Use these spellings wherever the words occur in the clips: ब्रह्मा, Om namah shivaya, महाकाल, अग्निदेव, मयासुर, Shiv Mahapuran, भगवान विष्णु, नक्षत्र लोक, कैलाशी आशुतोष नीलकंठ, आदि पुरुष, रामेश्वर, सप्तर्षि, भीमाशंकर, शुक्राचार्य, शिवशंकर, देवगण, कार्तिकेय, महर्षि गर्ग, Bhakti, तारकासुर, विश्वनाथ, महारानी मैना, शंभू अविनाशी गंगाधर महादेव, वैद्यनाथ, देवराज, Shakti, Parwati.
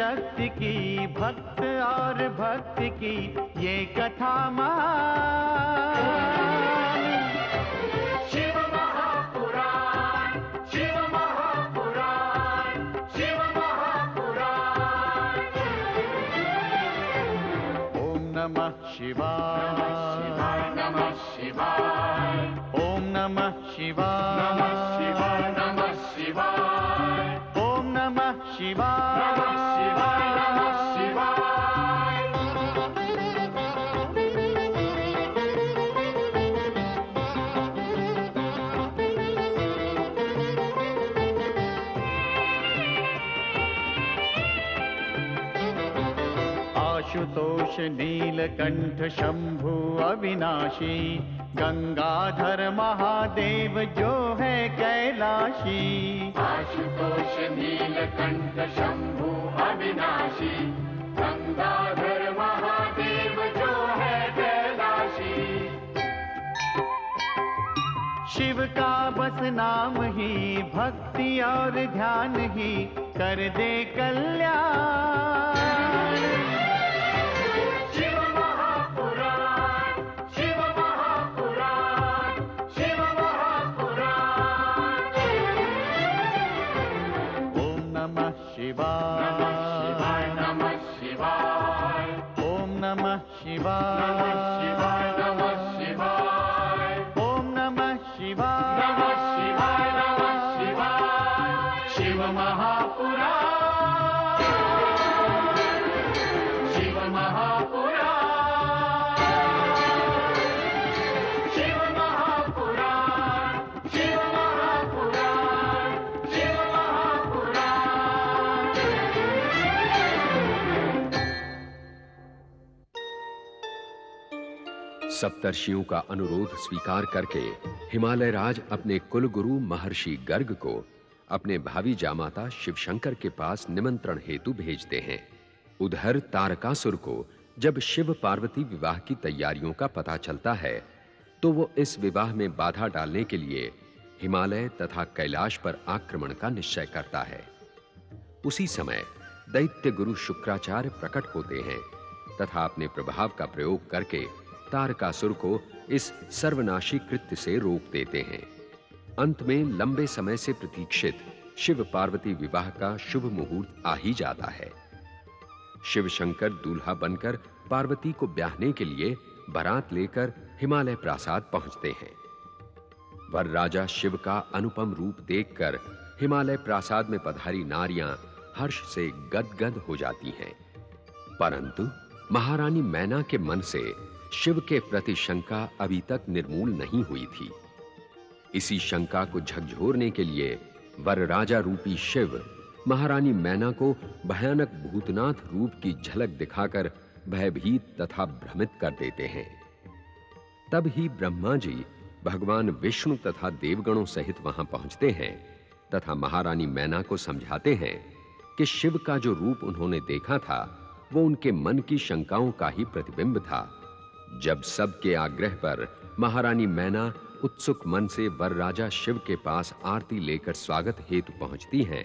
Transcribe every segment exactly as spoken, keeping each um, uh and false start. शक्ति की भक्त और भक्ति की ये कथा महान। शिव महापुराण, शिव महापुराण, शिव महापुराण। ओम नमः शिवाय, नमः शिवाय, ओम नमः शिवाय, नमः शिवाय, नमः शिवाय, ओम नमः शिवाय। आशुतोष नीलकंठ शंभू अविनाशी गंगाधर महादेव जो है कैलाशी। आशुतोष नीलकंठ शंभू अविनाशी गंगाधर महादेव जो है कैलाशी। शिव का बस नाम ही भक्ति और ध्यान ही कर दे कल्याण। शिवाय, नमः शिवाय, ओम नमः शिवाय, नमः शिवाय, नमः शिवाय, ओम नमः शिवाय, नमः शिवाय, नमः शिवाय। शिव महापुराण, शिव महापुराण, शिव महापुराण, शिव महापुराण, शिव महापुराण। सप्तर्षियों का अनुरोध स्वीकार करके हिमालय राज अपने कुलगुरु महर्षि गर्ग को अपने भावी जामाता शिवशंकर के पास निमंत्रण हेतु भेजते हैं। उधर तारकासुर को जब शिव पार्वती विवाह की तैयारियों का पता चलता है तो वो इस विवाह में बाधा डालने के लिए हिमालय तथा कैलाश पर आक्रमण का निश्चय करता है। उसी समय दैत्य गुरु शुक्राचार्य प्रकट होते हैं तथा अपने प्रभाव का प्रयोग करके तारकासुर को इस सर्वनाशी कृत्य से रोक देते हैं। अंत में लंबे समय से प्रतीक्षित शिव पार्वती विवाह का शुभ मुहूर्त आ ही जाता है। शिव शंकर दूल्हा बनकर पार्वती को ब्याहने के लिए बारात लेकर हिमालय प्रासाद पहुंचते हैं। वर राजा शिव का अनुपम रूप देखकर हिमालय प्रासाद में पधारी नारियां हर्ष से गदगद हो जाती हैं, परंतु महारानी मैना के मन से शिव के प्रति शंका अभी तक निर्मूल नहीं हुई थी। इसी शंका को झकझोरने के लिए वरराजा रूपी शिव महारानी मैना को भयानक भूतनाथ रूप की झलक दिखाकर भयभीत तथा भ्रमित कर देते हैं। तब ही ब्रह्मा जी भगवान विष्णु तथा देवगणों सहित वहां पहुंचते हैं तथा महारानी मैना को समझाते हैं कि शिव का जो रूप उन्होंने देखा था वो उनके मन की शंकाओं का ही प्रतिबिंब था। जब सबके आग्रह पर महारानी मैना उत्सुक मन से वर राजा शिव के पास आरती लेकर स्वागत हेतु पहुंचती हैं,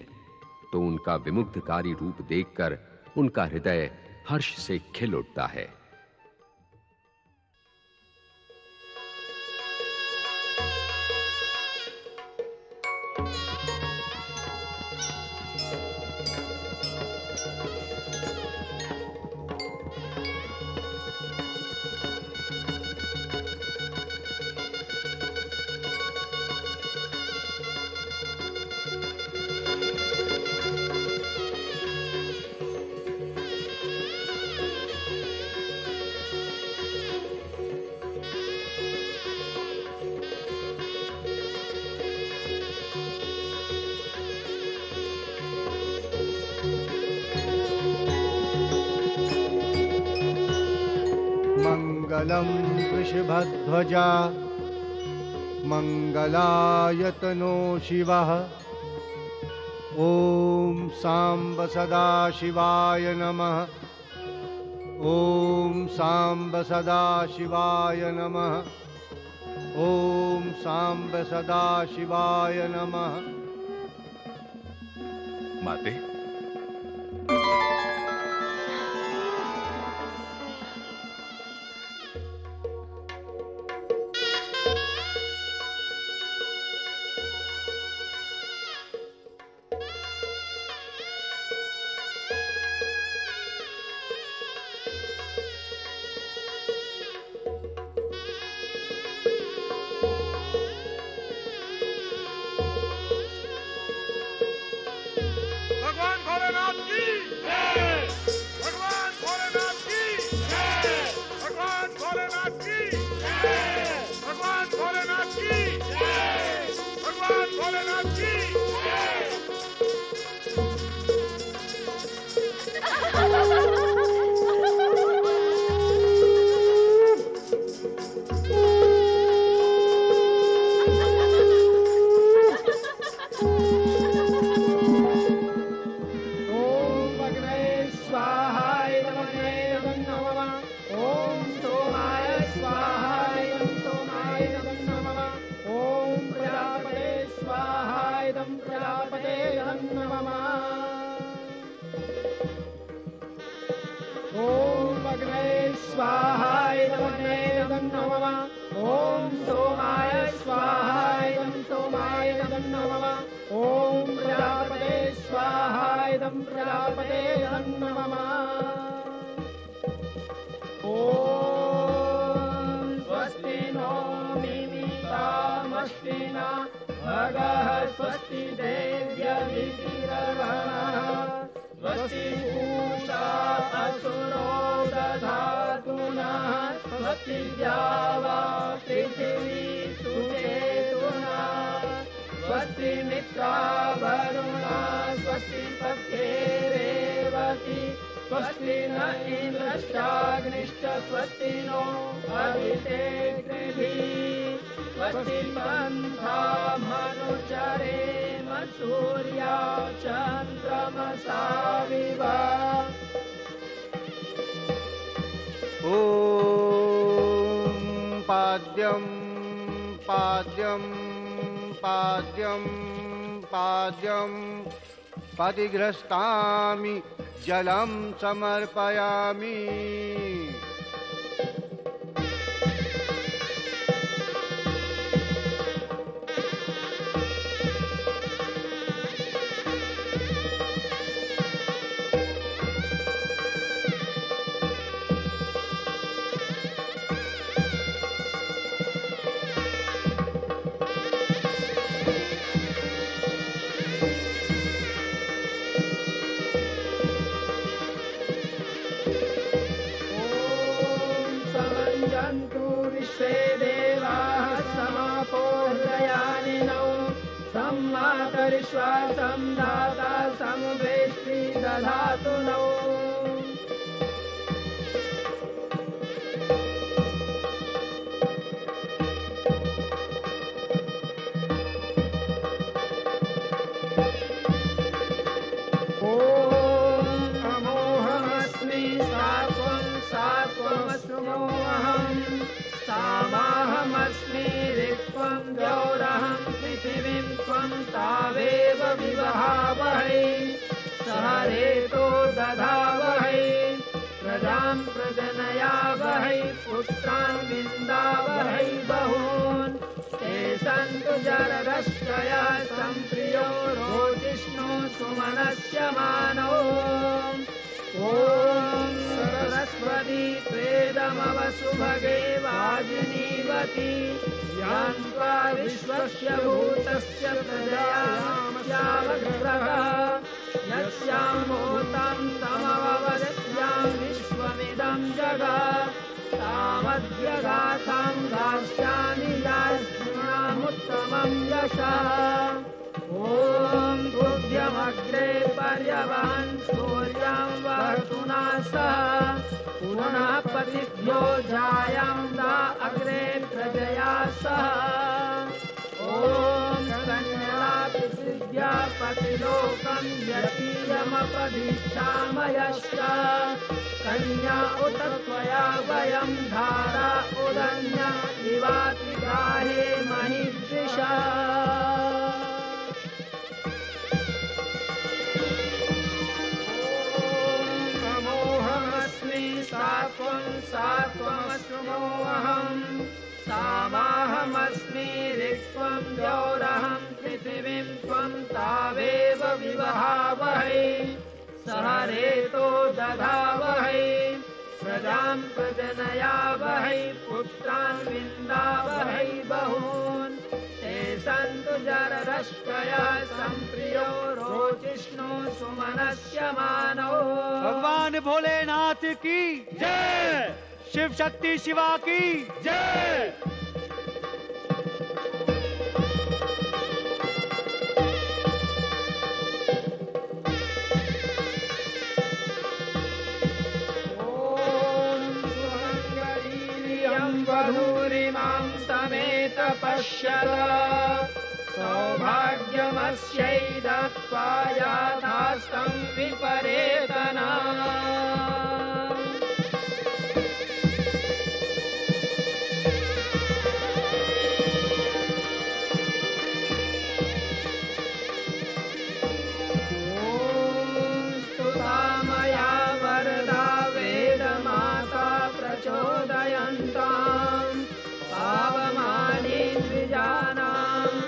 तो उनका विमुग्धकारी रूप देखकर उनका हृदय हर्ष से खिल उठता है। मंगलम वृषभध्वजा मंगलायतनो शिवः ओम सांब सदा शिवाय नमः। ओम सांब सदा शिवाय नमः। ओम सांब सदा शिवाय नमः। माते, पतिग्रस्तामि जलम समर्पयामि। जाया अग्रे प्रजया सह ओम कन्या पतिलोकं यतीयमपदिष्टामयश्च कन्या उत त्वया वयं धारा उदन्या इवाति गाहे महिद्विषा। सात्वं सात्वमस्मोऽहं सामाहमस्मि ऋक्त्वं द्यौरहं पृथिवीं त्वं तावेव विवहावहै सहरेतो दधावहै प्रजां प्रजनयावहै पुत्रान् विन्दावहै बहून् ते सन्तु जररष्टयः संप्रियो रोचिष्णु सुमनस्य मानो। भगवान भोलेनाथ की जय, शिव शक्ति शिवा की जय। सौभाग्यमस्यै दत्त्वा याथास्तं विपरेतनाम्। ॐ स्तुता मया वरदा वेदमाता प्रचोदयन्ताम् पावमानी द्विजानाम्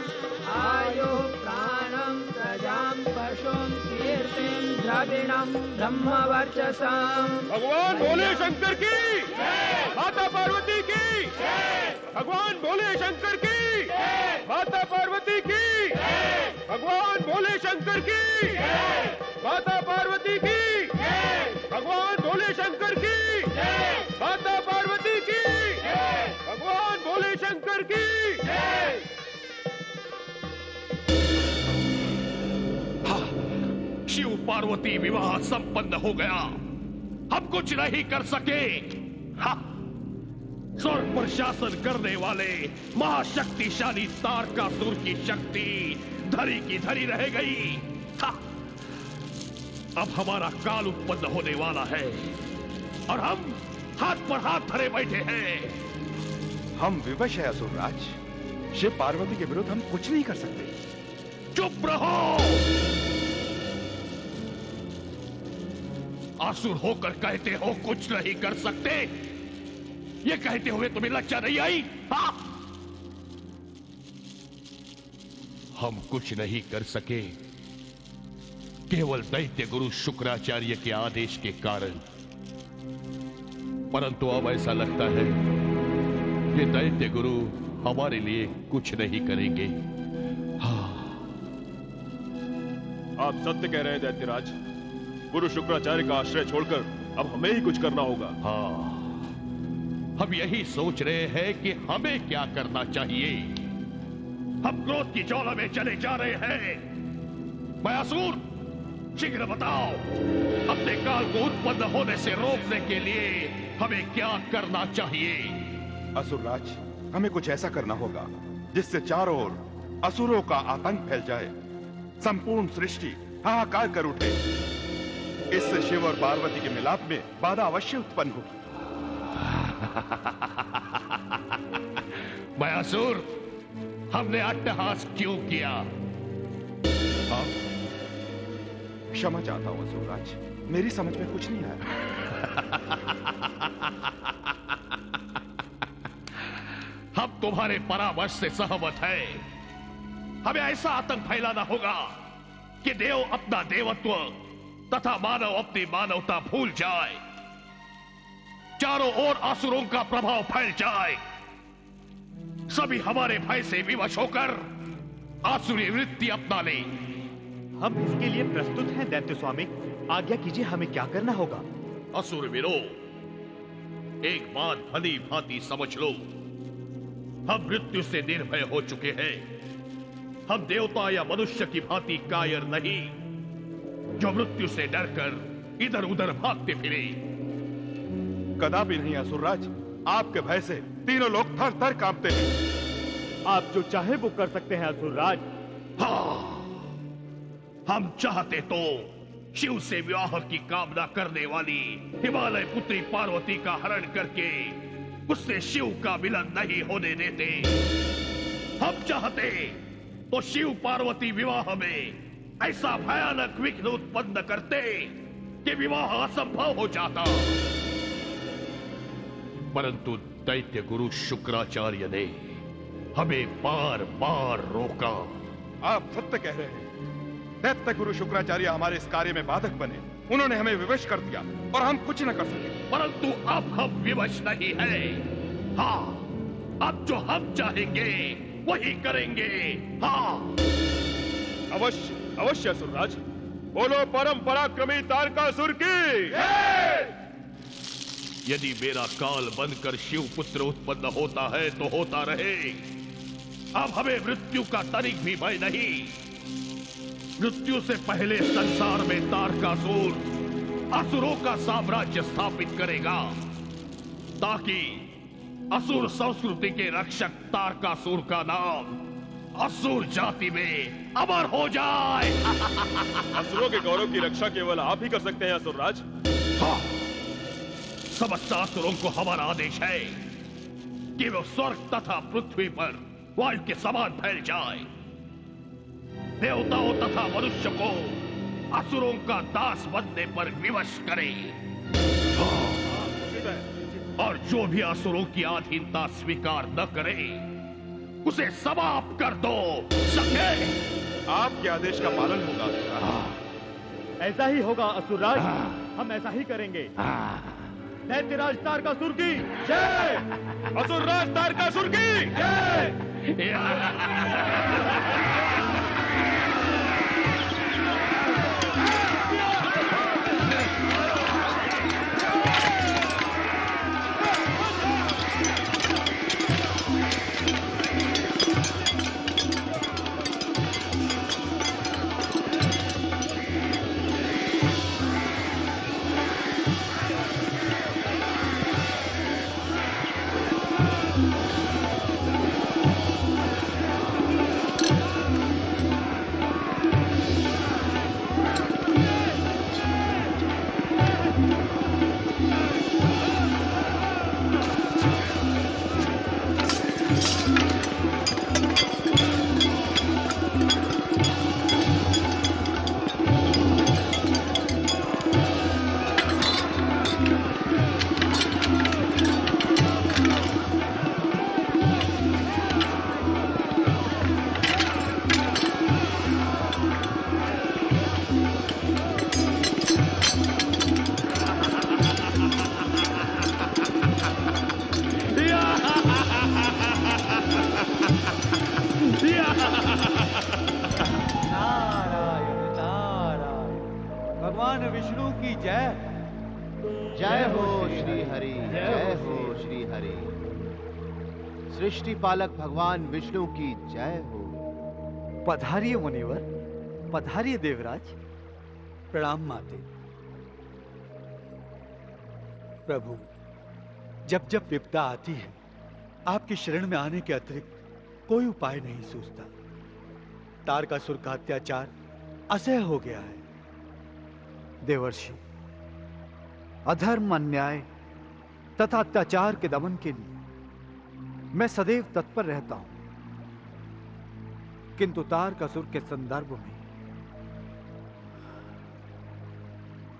आयुः प्राणं प्रजां पशुं कीर्तिं द्रविणं ब्रह्मवर्चसाम्। भगवान भोले शंकर की जय, माता पार्वती की जय। भगवान भोले शंकर की जय, माता पार्वती की जय। भगवान भोले शंकर की जय, माता पार्वती की जय। भगवान भोले शंकर की जय, माता पार्वती की जय। भगवान भोले शंकर की जय। शिव पार्वती विवाह संपन्न हो गया, हम कुछ नहीं कर सके। स्वर्ग पर शासन करने वाले महाशक्तिशाली तारकासुर की शक्ति धरी की धरी रह गई। अब हमारा काल उत्पन्न होने वाला है और हम हाथ पर हाथ धरे बैठे हैं। हम विवश है असुरराज, शिव पार्वती के विरुद्ध हम कुछ नहीं कर सकते। चुप रहो। असुर होकर कहते हो कुछ नहीं कर सकते, ये कहते हुए तुम्हें लज्जा नहीं आई? हाँ? हम कुछ नहीं कर सके, केवल दैत्य गुरु शुक्राचार्य के आदेश के कारण। परंतु अब ऐसा लगता है ये दैत्य गुरु हमारे लिए कुछ नहीं करेंगे। हाँ। आप सत्य कह रहे हैं दैत्यराज, गुरु शुक्राचार्य का आश्रय छोड़कर अब हमें ही कुछ करना होगा। हाँ, हम यही सोच रहे हैं कि हमें क्या करना चाहिए। हम क्रोध की ज्वाला में चले जा रहे हैं। मयासूर, शीघ्र बताओ, अपने काल को उत्पन्न होने से रोकने के लिए हमें क्या करना चाहिए। असुरराज, हमें कुछ ऐसा करना होगा जिससे चारों ओर असुरों का आतंक फैल जाए, संपूर्ण सृष्टि हाहाकार कर उठे। इससे शिव और पार्वती के मिलाप में बाधा अवश्य उत्पन्न होगी। मयासुर, हमने अट्टहास क्यों किया? हाँ, क्षमा चाहता हूं असुरराज, मेरी समझ में कुछ नहीं आया। हम तुम्हारे परामर्श से सहमत है। हमें ऐसा आतंक फैलाना होगा कि देव अपना देवत्व तथा मानव अपनी मानवता भूल जाए, चारों ओर असुरों का प्रभाव फैल जाए। सभी हमारे भय से विवश होकर आसुरी वृत्ति अपना ले। हम इसके लिए प्रस्तुत हैं दैत्य स्वामी, आज्ञा कीजिए, हमें क्या करना होगा। असुर वीरो, एक बात भली भांति समझ लो, हम मृत्यु से निर्भय हो चुके हैं। हम देवता या मनुष्य की भांति कायर नहीं जो मृत्यु से डरकर इधर उधर भागते फिरे। कदापि नहीं असुरराज, आपके भय से तीनों लोग थर थर कांपते हैं। आप जो चाहे वो कर सकते हैं असुरराज। हाँ, हम चाहते तो शिव से विवाह की कामना करने वाली हिमालय पुत्री पार्वती का हरण करके उससे शिव का मिलन नहीं होने देते। हम चाहते तो शिव पार्वती विवाह में ऐसा भयानक विघ्न उत्पन्न करते कि विवाह असंभव हो जाता। परंतु दैत्य गुरु शुक्राचार्य ने हमें बार बार रोका। आप सत्य कह रहे हैं, दैत्य गुरु शुक्राचार्य हमारे इस कार्य में बाधक बने। उन्होंने हमें विवश कर दिया और हम कुछ न कर सके। परंतु अब हम विवश नहीं है। हाँ, अब जो हम चाहेंगे वही करेंगे। हाँ अवश्य अवश्य असुरराज। बोलो परम पराक्रमी तारकासुर की जय। यदि मेरा काल बनकर शिव पुत्र उत्पन्न होता है तो होता रहे। अब हमें मृत्यु का तनिक भी भय नहीं। मृत्यु से पहले संसार में तारकासुर असुरों का साम्राज्य स्थापित करेगा ताकि असुर संस्कृति के रक्षक तारकासुर का नाम असुर जाति में अमर हो जाए। असुरों के गौरव की रक्षा केवल आप ही कर सकते हैं असुरराज। हाँ, समस्त असुरों को हमारा आदेश है कि वे स्वर्ग तथा पृथ्वी पर वायु के समान फैल जाए। देवताओं तथा मनुष्य को असुरों का दास बनने पर विवश करें। हाँ, और जो भी असुरों की अधीनता स्वीकार न करे उसे समाप्त कर दो। सके आपके आदेश का पालन होगा। ऐसा ही होगा असुरराज। हम ऐसा ही करेंगे। दैत्यराज तारकासुर की जय। असुरराज तारकासुर की जय। पालक भगवान विष्णु की जय हो। पधारिए मुनिवर, पधारिए देवराज। प्रणाम माते। प्रभु, जब जब विपदा आती है आपकी शरण में आने के अतिरिक्त कोई उपाय नहीं सूझता। तारकासुर का अत्याचार असह्य हो गया है। देवर्षि, अधर्म, अन्याय तथा अत्याचार के दमन के लिए मैं सदैव तत्पर रहता हूं, किंतु तारकासुर के संदर्भ में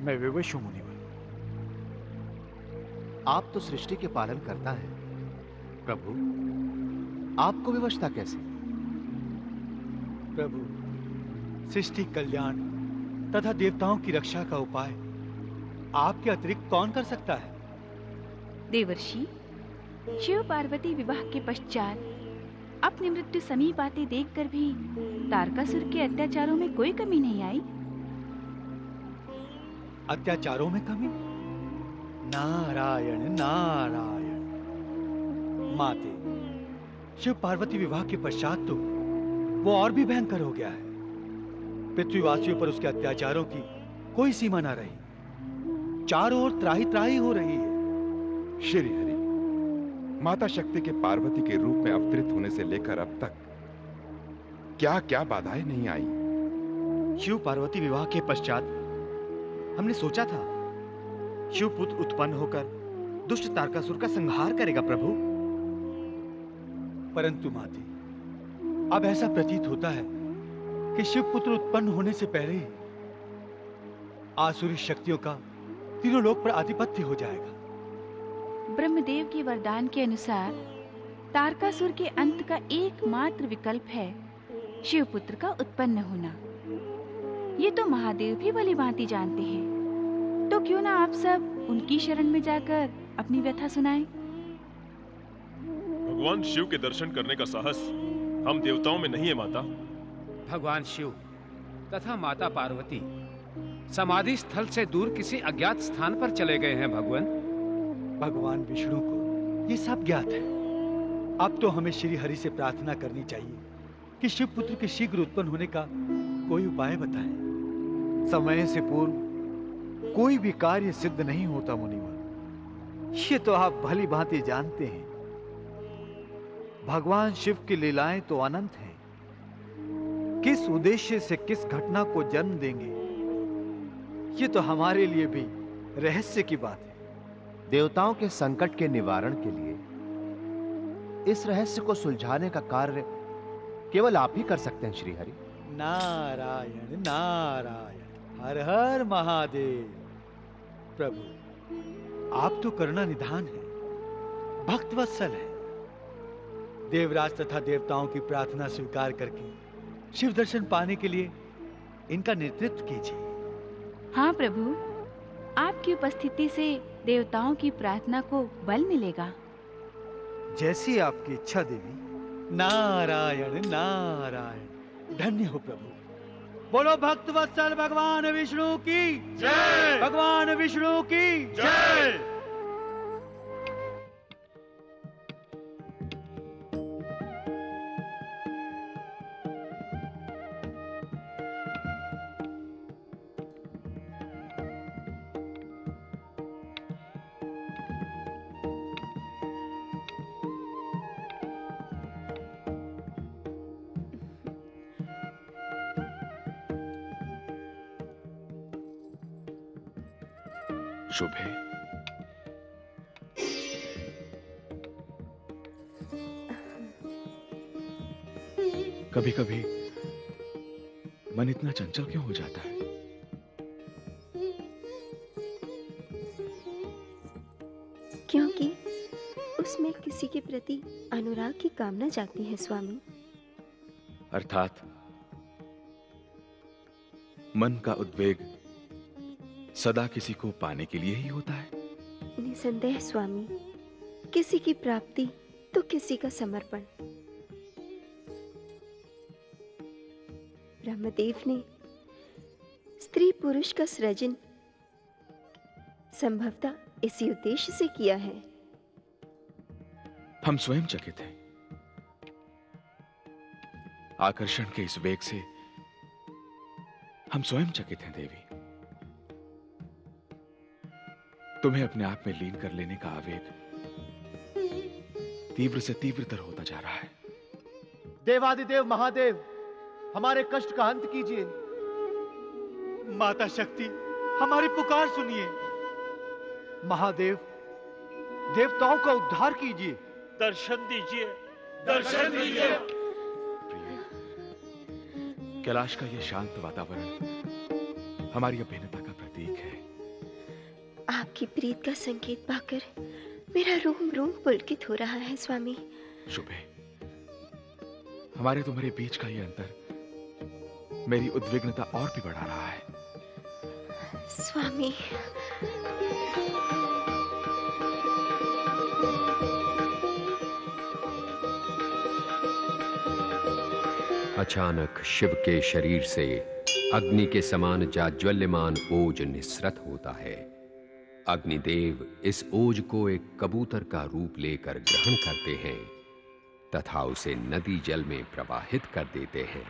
मैं विवश हूं मुनिवर। आप तो सृष्टि के पालन करता है प्रभु, आपको विवशता कैसे? प्रभु, सृष्टि कल्याण तथा देवताओं की रक्षा का उपाय आपके अतिरिक्त कौन कर सकता है? देवर्षि, शिव पार्वती विवाह के पश्चात अपनी मृत्यु समीप आते देखकर भी तारकासुर के अत्याचारों में कोई कमी नहीं आई। अत्याचारों में कमी? नारायण नारायण। माते, शिव पार्वती विवाह के पश्चात तो वो और भी भयंकर हो गया है। पृथ्वीवासियों पर उसके अत्याचारों की कोई सीमा ना रही। चारों ओर त्राही त्राही हो रही है। श्री हरि, माता शक्ति के पार्वती के रूप में अवतरित होने से लेकर अब तक क्या क्या बाधाएं नहीं आई। शिव पार्वती विवाह के पश्चात हमने सोचा था शिव पुत्र उत्पन्न होकर दुष्ट तारकासुर का संहार करेगा प्रभु, परंतु माते अब ऐसा प्रतीत होता है कि शिव पुत्र उत्पन्न होने से पहले ही आसुरी शक्तियों का तीनों लोक पर आधिपत्य हो जाएगा। ब्रह्मदेव के वरदान के अनुसार तारकासुर के अंत का एकमात्र विकल्प है शिव पुत्र का उत्पन्न होना। ये तो महादेव भी भली भांति जानते हैं, तो क्यों ना आप सब उनकी शरण में जाकर अपनी व्यथा सुनाएं। भगवान शिव के दर्शन करने का साहस हम देवताओं में नहीं है माता। भगवान शिव तथा माता पार्वती समाधि स्थल से दूर किसी अज्ञात स्थान पर चले गए हैं भगवान। भगवान विष्णु को ये सब ज्ञात है। अब तो हमें श्री हरि से प्रार्थना करनी चाहिए कि शिव पुत्र के शीघ्र उत्पन्न होने का कोई उपाय बताएं। समय से पूर्व कोई भी कार्य सिद्ध नहीं होता मुनिवर, ये तो आप भली भांति जानते हैं। भगवान शिव की लीलाएं तो अनंत हैं। किस उद्देश्य से किस घटना को जन्म देंगे ये तो हमारे लिए भी रहस्य की बात है। देवताओं के संकट के निवारण के लिए इस रहस्य को सुलझाने का कार्य केवल आप ही कर सकते हैं श्रीहरि। नारायण नारायण, हर हर महादेव। प्रभु आप तो करुणा निधान है, भक्तवत्सल है। देवराज तथा देवताओं की प्रार्थना स्वीकार करके शिव दर्शन पाने के लिए इनका नेतृत्व कीजिए। हाँ प्रभु, आपकी उपस्थिति से देवताओं की प्रार्थना को बल मिलेगा। जैसी आपकी इच्छा देवी। नारायण नारायण, धन्य हो प्रभु। बोलो भक्तवत्सल भगवान विष्णु की जय, भगवान विष्णु की जय। कभी कभी मन इतना चंचल क्यों हो जाता है? क्योंकि उसमें किसी के प्रति अनुराग की कामना जागती है स्वामी। अर्थात मन का उद्वेग सदा किसी को पाने के लिए ही होता है। निसंदेह स्वामी, किसी की प्राप्ति तो किसी का समर्पण। ब्रह्मदेव ने स्त्री पुरुष का सृजन संभवतः इसी उद्देश्य से किया है। हम स्वयं चकित हैं। आकर्षण के इस वेग से हम स्वयं चकित हैं देवी। तुम्हें अपने आप में लीन कर लेने का आवेग तीव्र से तीव्रतर होता जा रहा है। देवादिदेव महादेव, हमारे कष्ट का अंत कीजिए। माता शक्ति, हमारी पुकार सुनिए। महादेव, देवताओं का उद्धार कीजिए। दर्शन दीजिए, दर्शन दीजिए। प्रिय, कैलाश का यह शांत वातावरण हमारी अभिन्नता का प्रतीक है। आपकी प्रीत का संकेत पाकर मेरा रोम रोम पुलकित हो रहा है स्वामी। शुभे, हमारे तुम्हारे बीच का यह अंतर मेरी उद्विग्नता और भी बढ़ा रहा है स्वामी। अचानक शिव के शरीर से अग्नि के समान जाज्वल्यमान ओज निस्सृत होता है। अग्निदेव इस ओज को एक कबूतर का रूप लेकर ग्रहण करते हैं तथा उसे नदी जल में प्रवाहित कर देते हैं।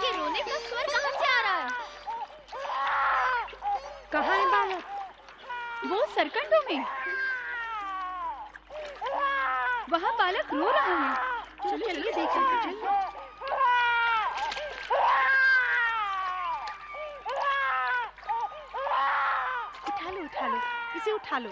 के रोने का स्वर कहाँ से आ रहा है? कहाँ है बालक? वो सरकंडों में। वहाँ बालक रो रहा है। चलो चलिए देखें। उठा लो इसे, उठा लो।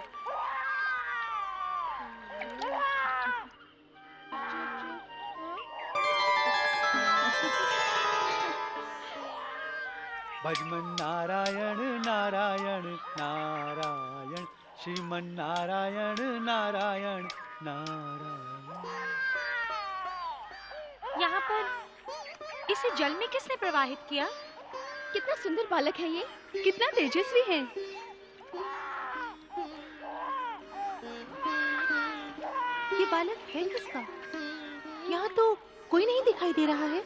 भजमन नारायण नारायण नारायण, श्रीमन नारायण नारायण नारायण। यहाँ पर इसे जल में किसने प्रवाहित किया? कितना सुंदर बालक है ये, कितना तेजस्वी है। ये बालक है किसका? यहाँ तो कोई नहीं दिखाई दे रहा है।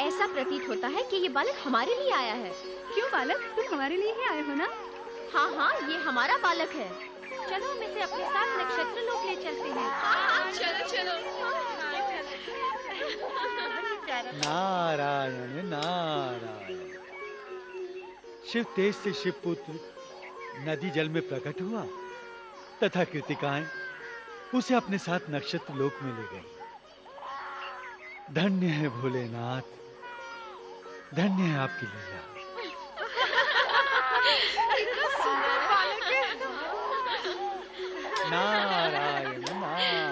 ऐसा प्रतीत होता है कि ये बालक हमारे लिए आया है। क्यों बालक, तुम हमारे लिए ही आए हो ना? हाँ हाँ, ये हमारा बालक है। चलो हम इसे अपने साथ नक्षत्र लोक ले चलते हैं। हाँ हाँ, चलो चलो। नारायण नारायण। शिव तेज से शिवपुत्र नदी जल में प्रकट हुआ तथा कृतिकाएं उसे अपने साथ नक्षत्र लोक में ले गई। धन्य है भोलेनाथ, धन्य है आपकी लीला। नारायण नारायण।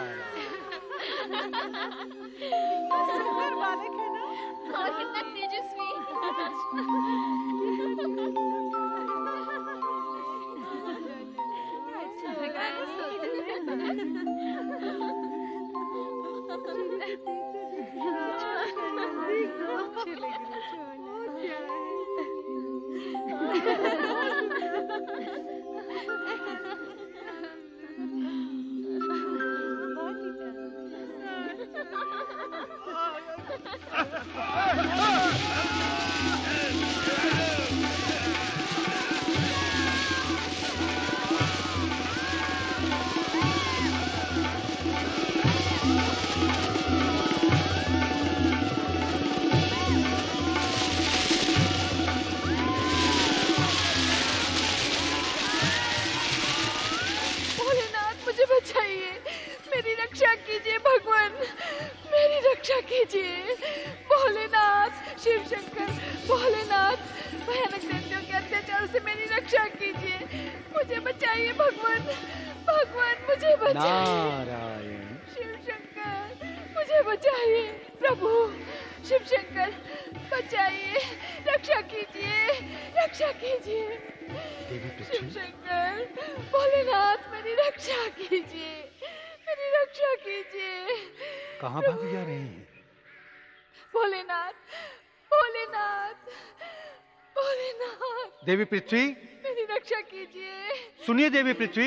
देवी पृथ्वी, मेरी रक्षा कीजिए। सुनिए देवी पृथ्वी।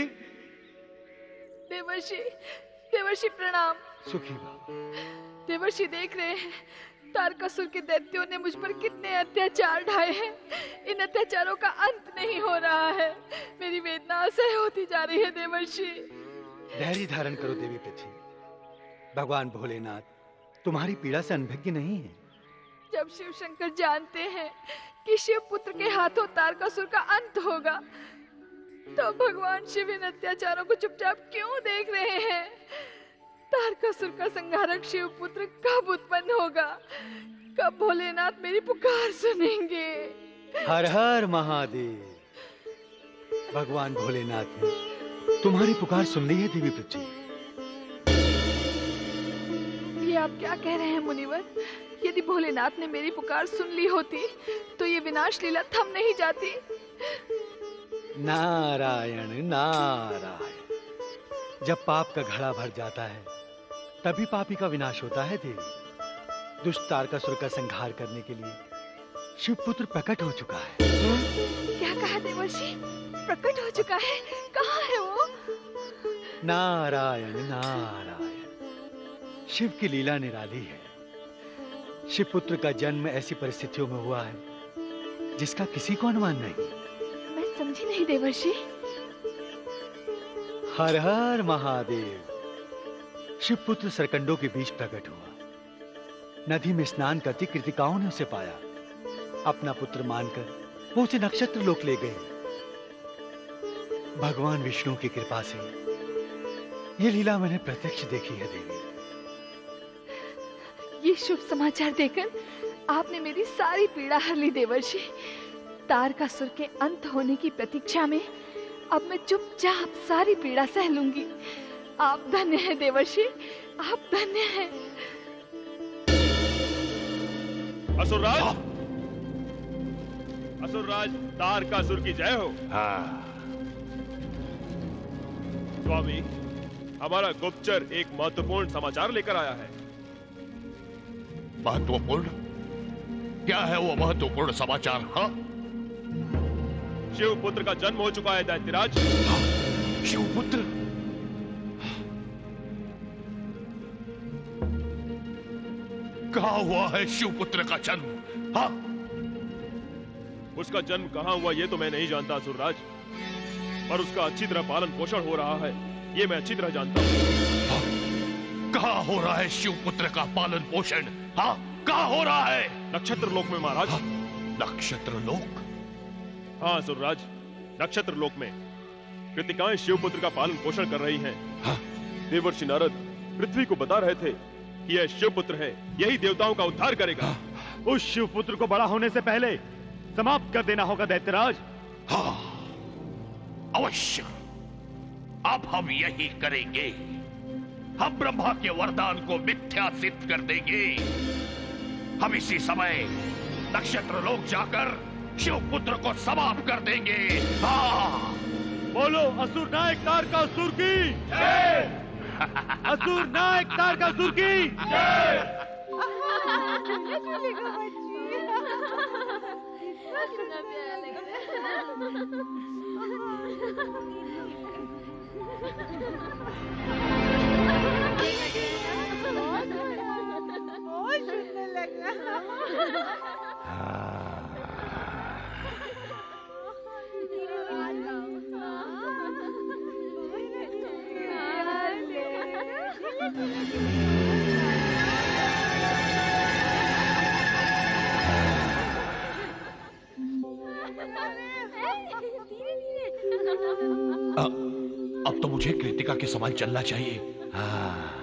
देवर्षि, देवर्षि प्रणाम। सुखी बाबा। देवर्षि देख रहे हैं, तारकासुर के दैत्यों ने मुझ पर कितने अत्याचार ढाए हैं। इन अत्याचारों का अंत नहीं हो रहा है। मेरी वेदना असह्य होती जा रही है देवर्षि। धैर्य धारण करो देवी पृथ्वी। भगवान भोलेनाथ तुम्हारी पीड़ा से अनभिज्ञ नहीं है। जब शिवशंकर जानते हैं कि शिव पुत्र के हाथों तारकासुर का अंत होगा, तो भगवान शिव इन अत्याचारों को चुपचाप क्यों देख रहे हैं? तारकासुर का संहारक शिव पुत्र कब उत्पन्न होगा? कब भोलेनाथ मेरी पुकार सुनेंगे? हर हर महादेव। भगवान भोलेनाथ ने तुम्हारी पुकार सुन ली है देवी पृथ्वी। ये आप क्या कह रहे हैं मुनिवर? यदि भोलेनाथ ने मेरी पुकार सुन ली होती तो ये विनाश लीला थम नहीं जाती। नारायण नारायण। जब पाप का घड़ा भर जाता है तभी पापी का विनाश होता है देवी। दुष्ट तारकासुर का संहार करने के लिए शिवपुत्र प्रकट हो चुका है। क्या कहा देवर्षि? प्रकट हो चुका है? कहाँ है वो? नारायण नारायण। शिव की लीला निराली है। शिवपुत्र का जन्म ऐसी परिस्थितियों में हुआ है जिसका किसी को अनुमान नहीं। मैं समझी नहीं देवर्षि। हर हर महादेव। शिवपुत्र सरकंडों के बीच प्रकट हुआ। नदी में स्नान करती कृतिकाओं ने उसे पाया। अपना पुत्र मानकर वो उसे नक्षत्र लोक ले गई। भगवान विष्णु की कृपा से ये लीला मैंने प्रत्यक्ष देखी है। देवी, ये शुभ समाचार देकर आपने मेरी सारी पीड़ा हर ली। देवर्षि, तारकासुर के अंत होने की प्रतीक्षा में अब मैं चुपचाप सारी पीड़ा सह लूंगी। आप धन्य हैं देवर्षि, आप धन्य हैं। असुरराज, असुरराज तारकासुर की जय हो। हाँ। स्वामी, हमारा गुप्तचर एक महत्वपूर्ण समाचार लेकर आया है। महत्वपूर्ण? क्या है वो महत्वपूर्ण समाचार? हाँ, शिव पुत्र का जन्म हो चुका है दैत्यराज। हाँ, शिव पुत्र? कहाँ हुआ है शिव पुत्र का जन्म? हाँ, उसका जन्म कहाँ हुआ ये तो मैं नहीं जानता असुरराज, पर उसका अच्छी तरह पालन पोषण हो रहा है ये मैं अच्छी तरह जानता हूँ। हाँ, कहाँ हो रहा है शिव पुत्र का पालन पोषण? हाँ, कहाँ हो रहा है? नक्षत्र लोक में महाराज। हाँ, नक्षत्र लोक? हाँ असुरराज, नक्षत्र लोक में कृतिकाएं शिव पुत्र का पालन पोषण कर रही है। हाँ। देवर्षि नारद पृथ्वी को बता रहे थे, यह शिव पुत्र है, यही देवताओं का उद्धार करेगा। हाँ। उस शिव पुत्र को बड़ा होने से पहले समाप्त कर देना होगा दैत्यराज। हाँ, अवश्य। अब हम यही करेंगे। हम ब्रह्मा के वरदान को मिथ्या सिद्ध कर देंगे। हम इसी समय नक्षत्र लोक जाकर शिव पुत्र को समाप्त कर देंगे। हाँ, बोलो असुर नायक तारकासुर की जय। असुर नायक तारकासुर की जय। अब तो मुझे कृतिका के समान चलना चाहिए। हाँ।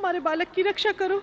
हमारे बालक की रक्षा करो।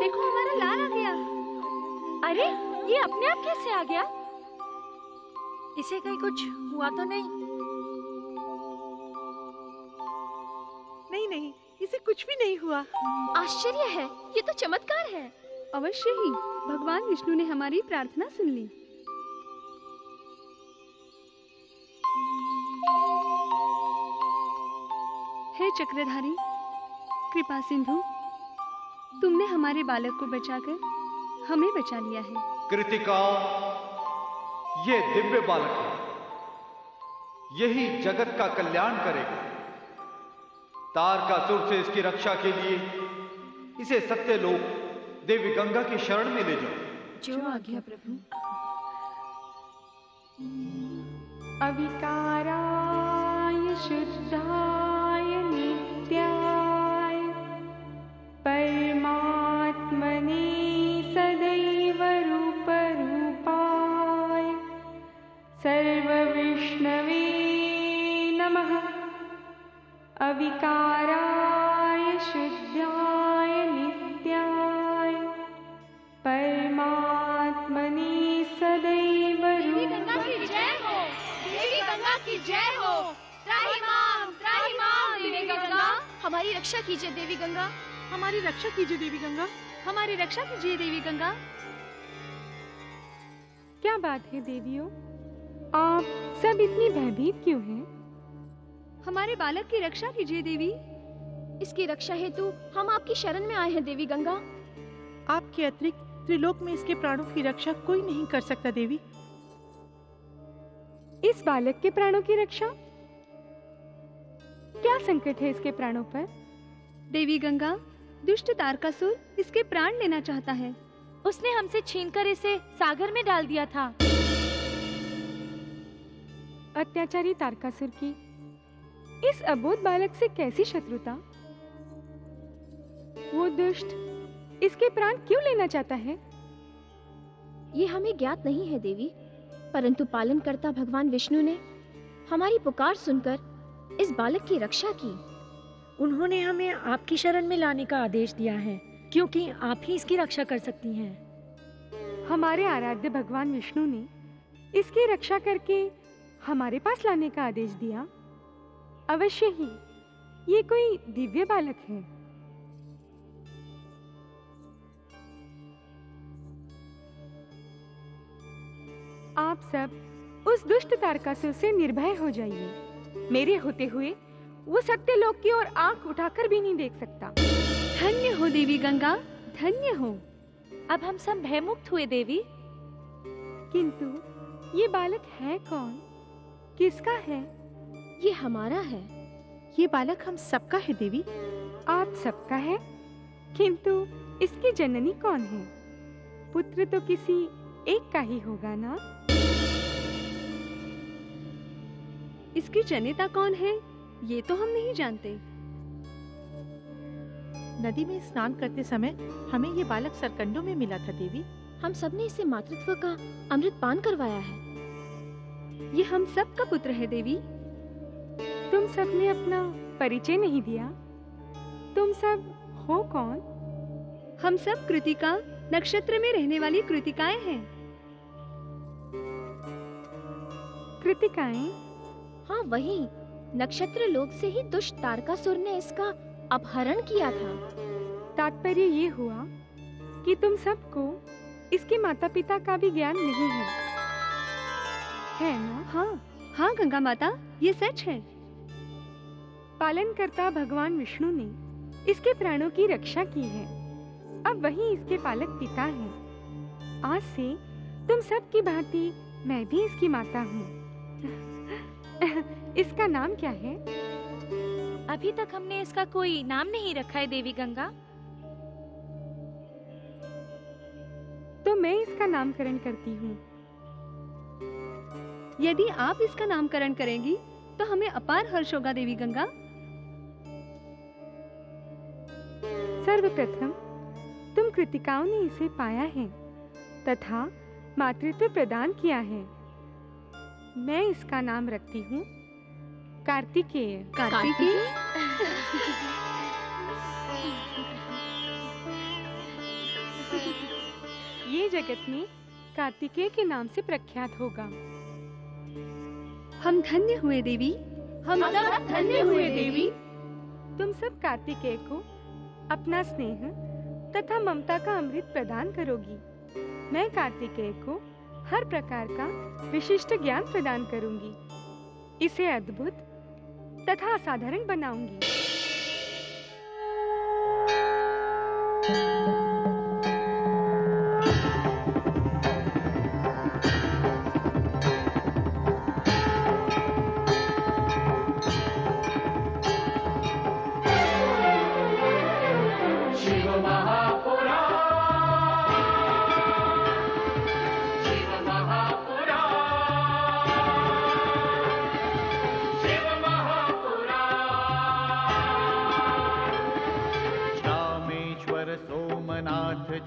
देखो हमारा लाल आ गया। अरे ये अपने आप कैसे आ गया? इसे कहीं कुछ हुआ तो नहीं? नहीं नहीं, इसे कुछ भी नहीं हुआ। आश्चर्य है, ये तो चमत्कार है। अवश्य ही, भगवान विष्णु ने हमारी प्रार्थना सुन ली। हे चक्रधारी कृपा सिंधु, तुमने हमारे बालक को बचाकर हमें बचा लिया है। कृतिका, ये दिव्य बालक है, यही जगत का कल्याण करेगा। तारकासुर से इसकी रक्षा के लिए इसे सत्य लोक देवी गंगा की शरण में ले जाओ। जो आज्ञा प्रभु। अविकाराय शुद्धाय नित्याय परमात्मने सदैव रूपरूपाय सर्वविष्णवे नमः। अविकाराय शुद्धाय नित्याय परमात्मने सदैव की जय हो। त्राहि मां, त्राहि मां देवी गंगा, हमारी रक्षा कीजिए देवी गंगा, हमारी रक्षा कीजिए देवी गंगा, हमारी रक्षा कीजिए देवी गंगा। क्या बात है देवियों, आप सब इतनी भयभीत क्यों हैं? हमारे बालक की रक्षा कीजिए देवी। इसकी रक्षा हेतु हम आपकी शरण में आए हैं देवी गंगा। आपके अतिरिक्त त्रिलोक में इसके प्राणों की रक्षा कोई नहीं कर सकता देवी। इस बालक के प्राणों की रक्षा? क्या संकट है इसके प्राणों पर? देवी गंगा, दुष्ट तारकासुर इसके प्राण लेना चाहता है। उसने हमसे छीनकर इसे सागर में डाल दिया था। अत्याचारी तारकासुर की इस अबोध बालक से कैसी शत्रुता? वो दुष्ट इसके प्राण क्यों लेना चाहता है? ये हमें ज्ञात नहीं है देवी, परंतु पालनकर्ता भगवान विष्णु ने हमारी पुकार सुनकर इस बालक की रक्षा की। उन्होंने हमें आपकी शरण में लाने का आदेश दिया है, क्योंकि आप ही इसकी रक्षा कर सकती हैं। हमारे आराध्य भगवान विष्णु ने इसकी रक्षा करके हमारे पास लाने का आदेश दिया। अवश्य ही ये कोई दिव्य बालक है। आप सब उस दुष्ट तारकासुर से निर्भय हो जाइए। मेरे होते हुए वो सत्य लोक की ओर आंख उठाकर भी नहीं देख सकता। धन्य हो देवी गंगा, धन्य हो। अब हम सब भयमुक्त हुए देवी। किंतु ये बालक है कौन, किसका है? ये हमारा है। ये बालक हम सबका है देवी। आप सबका है, किंतु इसकी जननी कौन है? पुत्र तो किसी एक का ही होगा ना? इसकी जनेता कौन है ये तो हम नहीं जानते। नदी में स्नान करते समय हमें ये बालक सरकंडों में मिला था देवी। हम सब ने इसे मातृत्व का अमृत पान करवाया है। ये हम सब का पुत्र है देवी। तुम सब ने अपना परिचय नहीं दिया। तुम सब हो कौन? हम सब कृतिका, नक्षत्र में रहने वाली कृतिकाएं हैं। कृतिकाएं? हाँ वही, नक्षत्र लोक से ही दुष्ट तारकासुर ने इसका अपहरण किया था। तात्पर्य ये हुआ कि तुम सबको इसके माता पिता का भी ज्ञान नहीं है, है ना? हाँ हाँ गंगा माता, ये सच है। पालनकर्ता भगवान विष्णु ने इसके प्राणों की रक्षा की है। अब वही इसके पालक पिता हैं। आज से तुम सब की भांति मैं भी इसकी माता हूँ। इसका नाम क्या है? अभी तक हमने इसका कोई नाम नहीं रखा है देवी गंगा। तो मैं इसका नामकरण करती हूँ। यदि आप इसका नामकरण करेंगी तो हमें अपार हर्ष होगा देवी गंगा। सर्वप्रथम तुम कृतिकाओं ने इसे पाया है तथा मातृत्व प्रदान किया है। मैं इसका नाम रखती हूँ कार्तिकेय। कार्तिकेय? ये जगत में कार्तिकेय के नाम से प्रख्यात होगा। हम धन्य हुए देवी, हम सब धन्य हुए देवी। तुम सब कार्तिकेय को अपना स्नेह तथा ममता का अमृत प्रदान करोगी। मैं कार्तिकेय को हर प्रकार का विशिष्ट ज्ञान प्रदान करूंगी, इसे अद्भुत तथा असाधारण बनाऊंगी।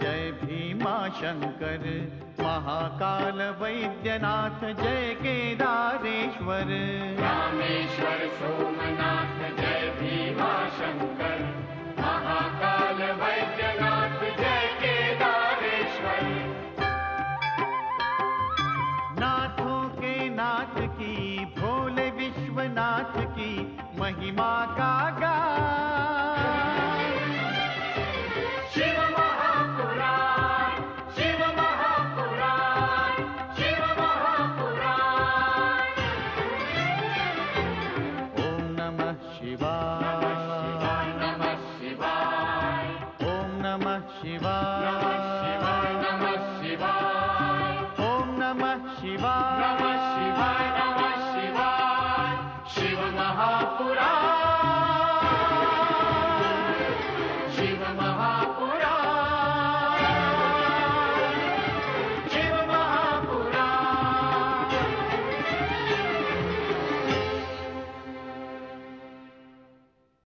जय भीमाशंकर, महाकाल वैद्यनाथ, जय केदारेश्वर। रामेश्वर सोमनाथ, जय भीमाशंकर, महाकाल वैद्यनाथ, जय केदारेश्वर। नाथों के नाथ की, भोले विश्वनाथ की, महिमा का गान।